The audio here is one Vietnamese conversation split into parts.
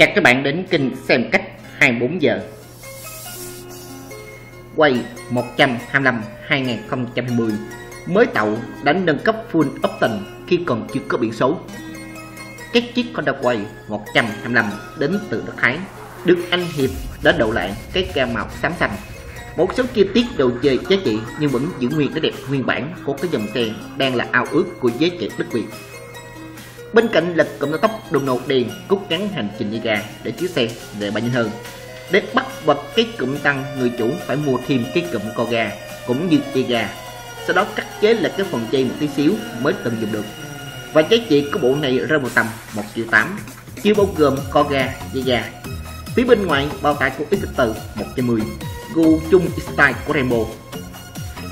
Chào các bạn đến kênh xem cách 24 giờ. Quay 125/2020 mới tậu đánh nâng cấp full option khi còn chưa có biển số. Các chiếc Honda Wave 125 đến từ nước Thái được anh Hiệp đã đậu lại cái gam màu xám xanh. Một số chi tiết đồ chơi giá trị nhưng vẫn giữ nguyên cái đẹp nguyên bản của cái dòng xe đang là ao ước của giới trẻ đất Việt. Bên cạnh là cụm tóc Dono đèn cút ngắn hành trình đi gà để chiếc xe về bao nhiêu hơn. Để bắt bật cái cụm tăng, người chủ phải mua thêm cái cụm co gà cũng như dây gà, sau đó cắt chế là cái phần dây một tí xíu mới tận dụng được. Và giá trị của bộ này rơi vào tầm 1.8 triệu, chưa bao gồm co gà, dây gà. Phía bên ngoài bao tải của Exciter 110, gu chung style của Rainbow.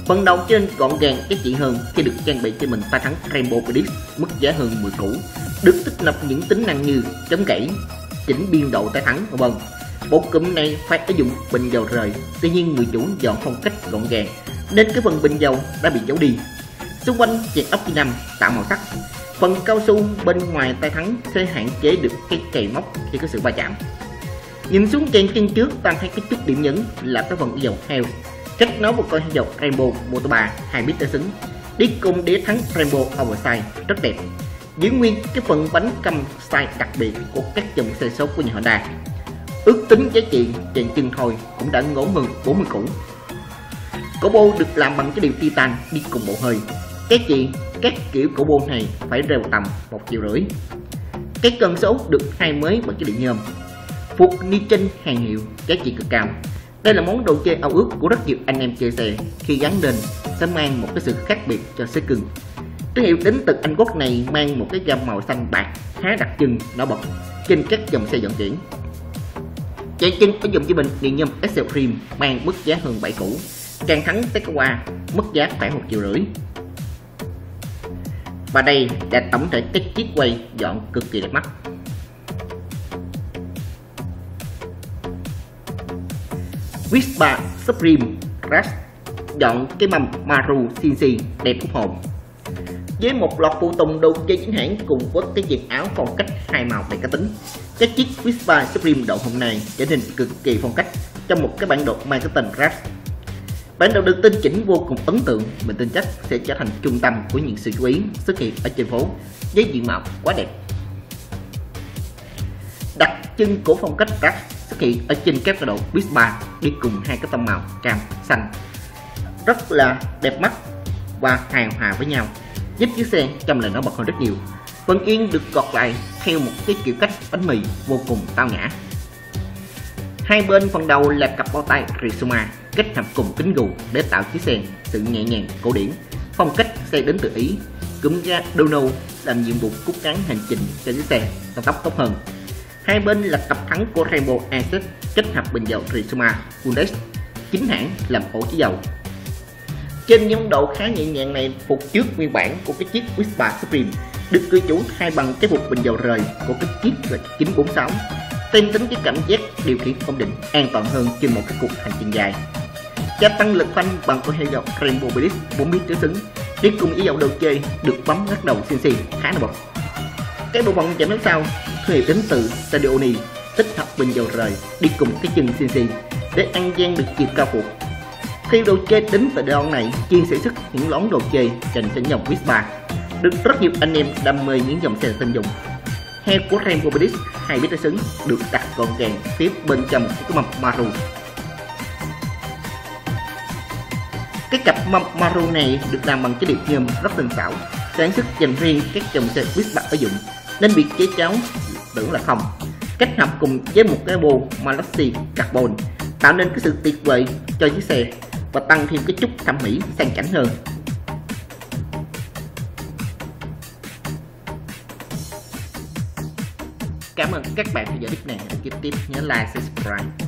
Phần đầu trên gọn gàng giá trị hơn khi được trang bị cho mình pha thắng Rainbow Blitz mức giá hơn 10 cũ, được tích hợp những tính năng như chống gãy, chỉnh biên độ tái thắng v.v. Bộ cụm này phải sử dụng bình dầu rời, tuy nhiên người chủ dọn phong cách gọn gàng nên cái phần bình dầu đã bị giấu đi. Xung quanh chẹt ốc Việt Nam tạo màu sắc. Phần cao su bên ngoài tay thắng sẽ hạn chế được cái chày móc khi có sự va chạm. Nhìn xuống trên chân trước ta thấy cái chút điểm nhấn là cái phần dầu heo kết nối một con dầu Brembo Moto3 2 mít tới xứng đi cùng đĩa thắng Brembo Oversize rất đẹp, giữ nguyên cái phần bánh cầm style đặc biệt của các dòng xe số của nhà Honda. Ước tính giá trị trên chân thôi cũng đã ngốn hơn 40 củ. Cổ bô được làm bằng cái điều titan đi cùng bộ hơi. Các kiểu cổ bô này phải rơi vào tầm 1.5 triệu. Cái cần số được thay mới bằng cái điện nhôm phục Nitron hàng hiệu, giá trị cực cao. Đây là món đồ chơi ao ước của rất nhiều anh em chơi xe, khi gắn lên sẽ mang một cái sự khác biệt cho xe cưng. Cái hiệu đến từ Anh Quốc này mang một cái gam màu xanh bạc khá đặc trưng nổi bật trên các dòng xe vận chuyển. Chạy chân ở dùng cho mình điện nhôm Excel Rim mang mức giá hơn 7 củ, trang thắng Takegawa mức giá khoảng 1.5 triệu. Và đây là tổng thể các chiếc quay dọn cực kỳ đẹp mắt. Whisper Supreme Crash dọn cái mâm Maru CNC đẹp úp hồn. Với một loạt phụ tùng đồ chơi chính hãng cùng với cái diện áo phong cách hai màu đầy cá tính, các chiếc Whisper Supreme độ hôm nay trở nên cực kỳ phong cách trong một cái bản đồ mang cái tên Crash. Bản đồ được tinh chỉnh vô cùng ấn tượng, mình tin chắc sẽ trở thành trung tâm của những sự chú ý xuất hiện ở trên phố với diện mạo quá đẹp. Đặc trưng của phong cách Crash xuất hiện ở trên các đồ Vispa đi cùng hai cái tông màu cam xanh rất là đẹp mắt và hài hòa với nhau, giúp chiếc xe trông lại nó bật hơn rất nhiều. Phần yên được gọt lại theo một cái kiểu cách bánh mì vô cùng tao nhã. Hai bên phần đầu là cặp bao tay Rizoma kết hợp cùng kính gù để tạo chiếc xe sự nhẹ nhàng cổ điển phong cách xe đến từ Ý. Cụm ga Dono làm nhiệm vụ cút ngắn hành trình cho chiếc xe tăng tốc tốt hơn. Hai bên là cặp thắng của Rainbow Asset kết hợp bình dầu Rizoma Goldex chính hãng làm ổ chứa dầu. Trên những độ khá nhẹ nhàng này phục trước nguyên bản của cái chiếc Whisper Supreme, được cư chủ thay bằng cái phục bình dầu rời của cái chiếc là 946, đem tính cái cảm giác điều khiển ổn định an toàn hơn trên một cái cuộc hành trình dài. Gia tăng lực phanh bằng con heo dầu Rainbow Blitz 4 mít tới xứng đi cùng với dầu đầu chơi được bấm ngắt đầu CNC khá là bật. Cái bộ phận chạm đón sau thì đến từ Tadioni tích hợp bình dầu rời đi cùng cái chân CNC để ăn gian được chiều cao phục. Khi đồ chơi đến từ đoạn này chuyên sản xuất những lón đồ chơi dành cho dòng Vispa, được rất nhiều anh em đam mê những dòng xe tinh dụng. Heo của Rainbow Blitz 2 mít xứng được đặt gọn gàng phía bên trong cái mâm Maru. Cái cặp mâm Maru này được làm bằng chất liệu nhôm rất tinh xảo, sản xuất dành riêng các dòng xe Vispa sử dụng nên việc chế cháo tưởng là không. Kết hợp cùng với một cái bộ Malaxi carbon tạo nên cái sự tuyệt vời cho chiếc xe và tăng thêm cái chút thẩm mỹ sang chảnh hơn. Cảm ơn các bạn đã theo dõi clip này, để kịp tiếp nhớ like, subscribe.